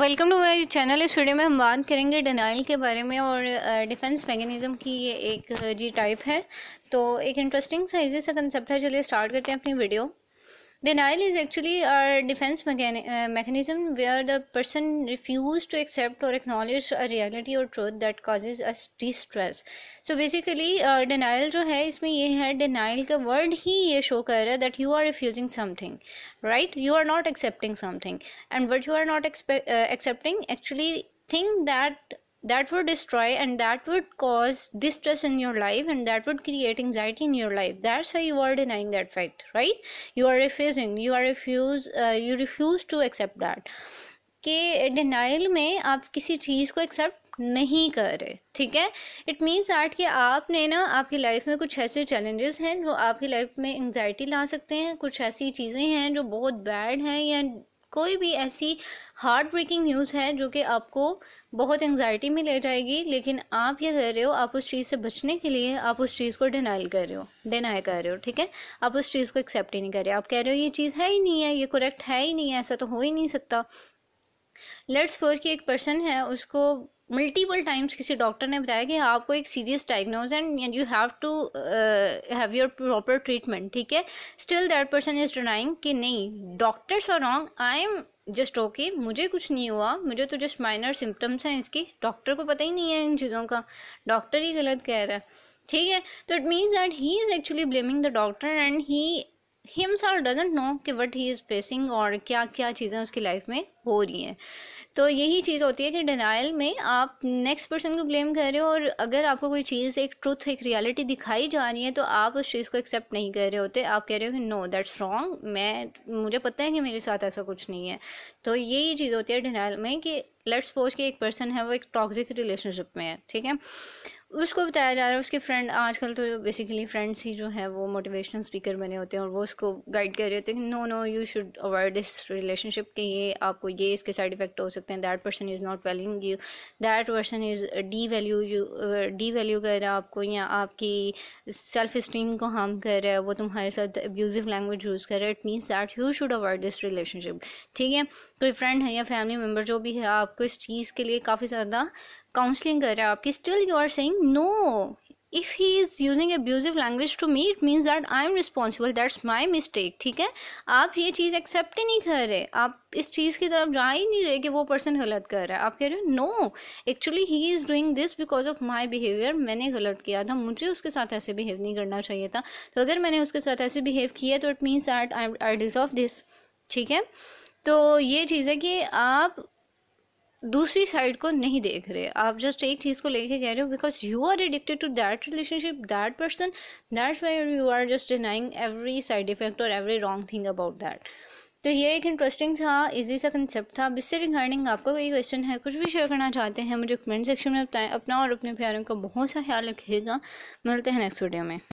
Welcome to my channel. इस video में हम बात करेंगे डिनाइल के बारे में और डिफेंस मैकेनिज़म की। ये एक जी टाइप है, तो एक इंटरेस्टिंग सा इजी सा कंसेप्ट है। चलिए स्टार्ट करते हैं अपनी video. Denial is actually defence mechanism where the person refuse to accept और एक्नॉलेज अ रियलिटी और truth that causes a distress. So basically denial जो है इसमें ये है, डिनाइल का वर्ड ही ये शो कर रहा है that you are refusing something, right? You are not accepting something and what you are not accepting actually thing that would destroy and that would cause distress in your life and that would create anxiety in your life. That's why you are denying that fact, right? You refuse to accept that कि denial में आप किसी चीज़ को accept नहीं कर रहे, ठीक है? It means that कि आपने ना आपकी लाइफ में कुछ ऐसे challenges हैं जो आपकी लाइफ में anxiety ला सकते हैं, कुछ ऐसी चीज़ें हैं जो बहुत bad हैं या कोई भी ऐसी हार्ट ब्रेकिंग न्यूज़ है जो कि आपको बहुत एंग्जाइटी में ले जाएगी। लेकिन आप ये कर रहे हो, आप उस चीज़ से बचने के लिए आप उस चीज़ को डिनाई कर रहे हो, ठीक है? आप उस चीज़ को एक्सेप्ट ही नहीं कर रहे। आप कह रहे हो ये चीज़ है ही नहीं है, ये करेक्ट है ही नहीं है, ऐसा तो हो ही नहीं सकता। लेट्स सपोज कि एक पर्सन है, उसको मल्टीपल टाइम्स किसी डॉक्टर ने बताया कि आपको एक serious diagnose and you have to have your proper treatment, ठीक है? Still that person is denying कि नहीं, doctors are wrong, I am just okay, मुझे कुछ नहीं हुआ, मुझे तो जस्ट माइनर सिम्टम्स हैं इसकी, डॉक्टर को पता ही नहीं है इन चीज़ों का, डॉक्टर ही गलत कह रहा है, ठीक है? तो it means that he is actually blaming the doctor and he himself doesn't know कि what he is facing और क्या क्या चीज़ें उसकी लाइफ में हो रही हैं। तो यही चीज़ होती है कि denial में आप next person को blame कर रहे हो, और अगर आपको कोई चीज़ एक truth एक reality दिखाई जा रही है तो आप उस चीज़ को accept नहीं कर रहे होते। आप कह रहे हो कि no that's wrong, मुझे पता है कि मेरे साथ ऐसा कुछ नहीं है। तो यही चीज़ होती है denial में कि let's suppose कि एक person है, वो एक toxic relationship में है, ठीक है? उसको बताया जा रहा है, उसके फ्रेंड, आजकल तो बेसिकली फ्रेंड्स ही जो है वो मोटिवेशनल स्पीकर बने होते हैं और वो उसको गाइड कर रहे होते हैं कि no no you should avoid this relationship, के ये आपको ये इसके साइड इफेक्ट हो सकते हैं, that person is not valuing you, that person is devalue कर रहा है आपको, या आपकी सेल्फ इस्टीम को हार्म कर रहा है, वो तुम्हारे साथ अब्यूजिव लैंग्वेज यूज़ कर रहा है। It means that you should avoid this relationship, ठीक है? कोई फ्रेंड है या फैमिली मेम्बर जो भी है, आपको इस चीज़ के लिए काफ़ी ज़्यादा काउंसलिंग कर रहा है आपकी, still you are saying no, if he is using abusive language to me it means that I am responsible, that's my mistake, ठीक है? आप ये चीज़ एक्सेप्ट ही नहीं कर रहे, आप इस चीज़ की तरफ जा ही नहीं रहे कि वो पर्सन गलत कर रहा है। आप कह रहे हो no actually he is doing this because of my behaviour, मैंने गलत किया था, मुझे उसके साथ ऐसे बिहेव नहीं करना चाहिए था, तो अगर मैंने उसके साथ ऐसे बिहेव किया तो it means that I deserve this, ठीक है? तो ये चीज़ है कि आप दूसरी साइड को नहीं देख रहे, आप जस्ट एक चीज़ को लेके कह रहे हो because you are addicted to that relationship, that person, that's why you are just denying every side effect और every wrong thing about that. तो ये एक इंटरेस्टिंग था इजी सा कंसेप्ट था। इससे रिगार्डिंग आपका कोई क्वेश्चन है, कुछ भी शेयर करना चाहते हैं मुझे कमेंट सेक्शन में बताएं। अपना और अपने प्यारों का बहुत सा ख्याल रखिएगा, मिलते हैं नेक्स्ट वीडियो में।